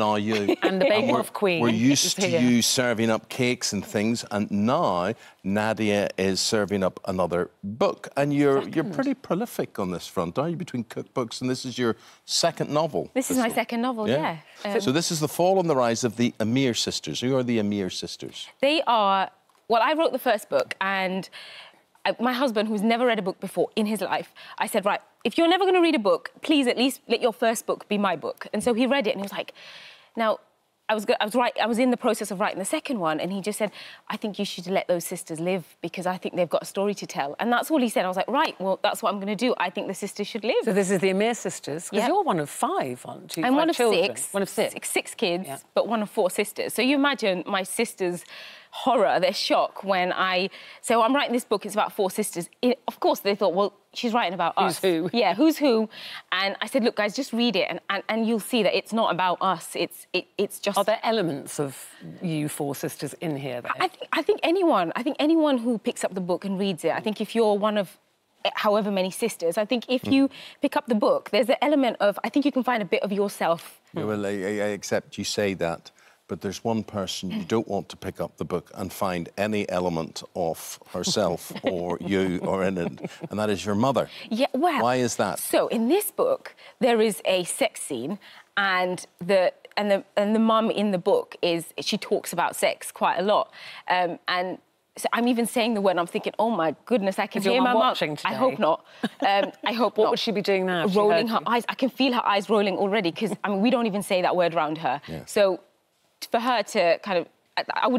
are you? And the Bake Off Queen. We're used to you serving up cakes and things, and now Nadiya is serving up another book. And you're pretty prolific on this front, aren't you? Between cookbooks, and this is your second novel. This is my second novel, yeah. So this is The Fall and the Rise of the Amir Sisters. Who are the Amir Sisters? They are... Well, I wrote the first book, and my husband, who's never read a book before in his life, I said, right, if you're never going to read a book, please at least let your first book be my book. And so he read it, and he was like, now, I was in the process of writing the second one, and he just said, I think you should let those sisters live, because I think they've got a story to tell. And that's all he said. I was like, right, well, that's what I'm going to do. I think the sisters should live. So this is the Amir sisters, because you're one of five, aren't you? I'm one of six. One of six. Six kids, but one of four sisters. So you imagine my sisters... horror, their shock when I... So I'm writing this book, it's about four sisters. Of course, they thought, well, she's writing about us. Who's who? Yeah, who's who? And I said, look, guys, just read it and you'll see that it's not about us, it's just... Are there elements of you four sisters in here, though? I think anyone who picks up the book and reads it, I think if you're one of however many sisters, I think if you pick up the book, there's the element of... I think you can find a bit of yourself. Yeah, well, except you say that. But there's one person you don't want to pick up the book and find any element of herself or you or in it, and that is your mother. Yeah, well... Why is that? So, in this book, there is a sex scene, and the mum in the book is... She talks about sex quite a lot, and... So I'm even saying the word and I'm thinking, oh, my goodness, I can hear my mum. I hope not. I hope not. What would she be doing now? Rolling her eyes. I can feel her eyes rolling already, because, I mean, we don't even say that word around her. Yeah. So... For her to kind of...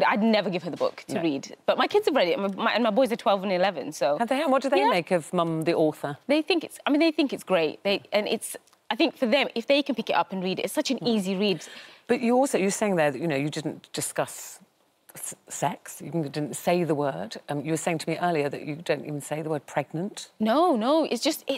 I'd never give her the book to read. But my kids have read it, and my boys are 12 and 11, so... And they, what do they make of Mum, the author? They think it's... I mean, they think it's great. I think for them, if they can pick it up and read it, it's such an easy read. But you also... You're saying there that, you know, you didn't discuss sex. You didn't say the word. You were saying to me earlier that you don't even say the word pregnant. No, no, it's just...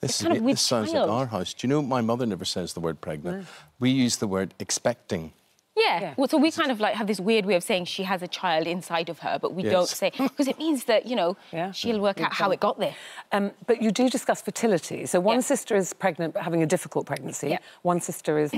This sounds like our house. Do you know, my mother never says the word pregnant. No. We use the word expecting. Yeah. Well, so we kind of like have this weird way of saying she has a child inside of her, but we don't say, because it means that, you know, she'll work out how it got there. But you do discuss fertility. So one sister is pregnant but having a difficult pregnancy. Yeah. One sister is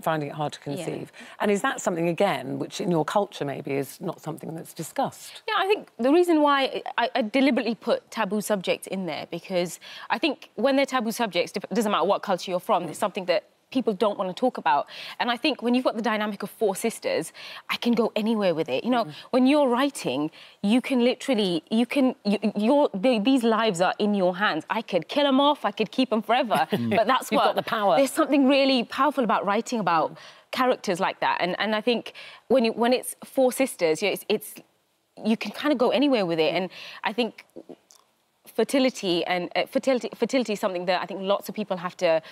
finding it hard to conceive. Yeah. And is that something, again, which in your culture maybe is not something that's discussed? Yeah, I think the reason why I deliberately put taboo subjects in there, because I think when they're taboo subjects, it doesn't matter what culture you're from, it's something that people don't want to talk about. And I think when you've got the dynamic of four sisters, I can go anywhere with it. You know, when you're writing, you can literally, these lives are in your hands. I could kill them off, I could keep them forever, but that's what... You've got the power. There's something really powerful about writing about characters like that. And I think when it's four sisters, you know, you can kind of go anywhere with it. And I think... Fertility is something that I think lots of people have to...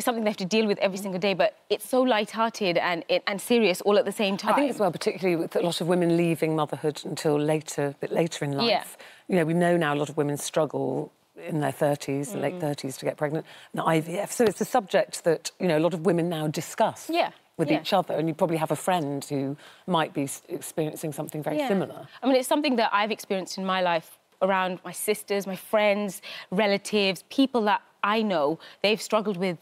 something they have to deal with every single day, but it's so light-hearted and serious all at the same time. I think as well, particularly with a lot of women leaving motherhood until later, a bit later in life. Yeah. You know, we know now a lot of women struggle in their 30s, and late 30s, to get pregnant, and IVF. So it's a subject that, you know, a lot of women now discuss. Yeah. With each other, and you probably have a friend who might be experiencing something very similar. I mean, it's something that I've experienced in my life around my sisters, my friends, relatives, people that I know, they've struggled with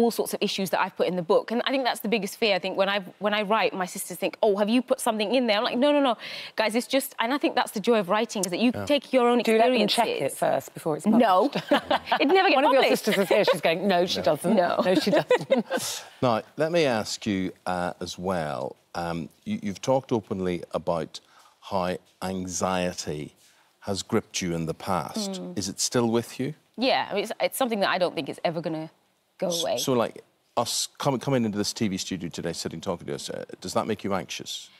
all sorts of issues that I've put in the book. And I think that's the biggest fear. I think when I write, my sisters think, oh, have you put something in there? I'm like, no, no, no, guys, it's just... And I think that's the joy of writing, is that you take your own experiences. Do you let them check it first before it's published? No. It never gets published. One of your sisters is here, she's going, no, she doesn't. No. No, she doesn't. Now, let me ask you as well, you've talked openly about how anxiety has gripped you in the past. Is it still with you? Yeah, I mean, it's something that I don't think is ever going to go away. So, like, us coming into this TV studio today, sitting talking to us, does that make you anxious?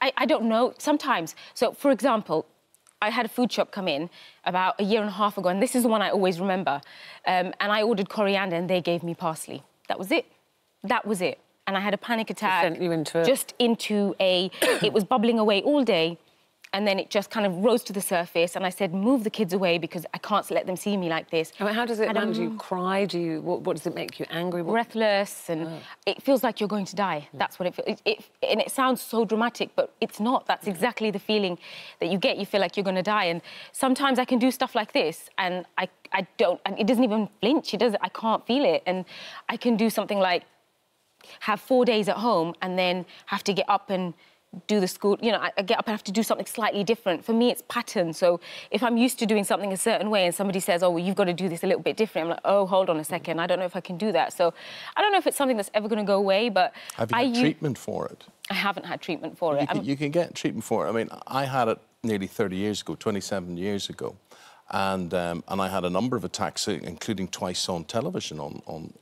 I don't know. Sometimes. So, for example, I had a food shop come in about a year and a half ago, and this is the one I always remember. And I ordered coriander, and they gave me parsley. That was it. That was it. And I had a panic attack. It sent you into it. Just into a... It was bubbling away all day. and then it just kind of rose to the surface, and I said, move the kids away because I can't let them see me like this. I mean, how does it land? Do you cry? Do you... What does it make you angry? What... Breathless, and it feels like you're going to die. That's what it feels... and it sounds so dramatic, but it's not. That's exactly the feeling that you get. You feel like you're going to die, and sometimes I can do stuff like this, and I don't... And it doesn't even flinch. It doesn't... I can't feel it, and I can do something like have 4 days at home and then have to get up and do the school, you know, I get up and have to do something slightly different. For me, it's pattern. So if I'm used to doing something a certain way and somebody says, oh, well, you've got to do this a little bit different, I'm like, oh, hold on a second, I don't know if I can do that. So I don't know if it's something that's ever going to go away, but... Have you had treatment for it? I haven't had treatment for it. You can get treatment for it. I mean, I had it nearly 30 years ago, 27 years ago. And I had a number of attacks, including twice on television, on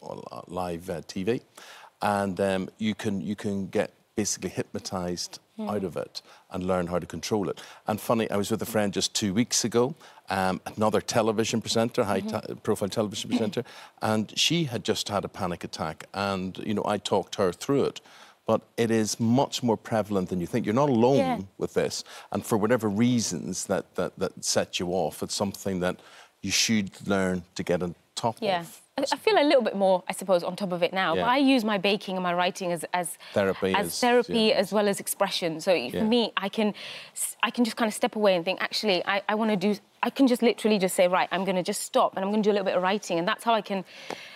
live TV. And you can get basically hypnotised out of it and learn how to control it. And funny, I was with a friend just 2 weeks ago, another television presenter, high-profile television presenter, and she had just had a panic attack. And, you know, I talked her through it. But it is much more prevalent than you think. You're not alone with this. And for whatever reasons that set you off, it's something that you should learn to get on top of. I feel a little bit more, I suppose, on top of it now. But I use my baking and my writing as therapy as well as expression. So for me, I can just kind of step away and think, actually, I want to do... I can just literally just say, right, I'm going to just stop and I'm going to do a little bit of writing, and that's how I can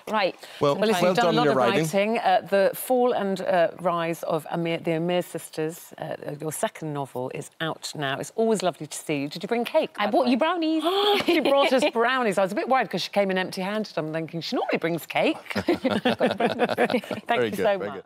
write. Well, you've done a lot of writing. The Fall and Rise of the Amir Sisters, your second novel, is out now. It's always lovely to see you. Did you bring cake? I bought you brownies. She brought us brownies. I was a bit worried because she came in empty-handed. I'm thinking, she normally brings cake. Thank you so much.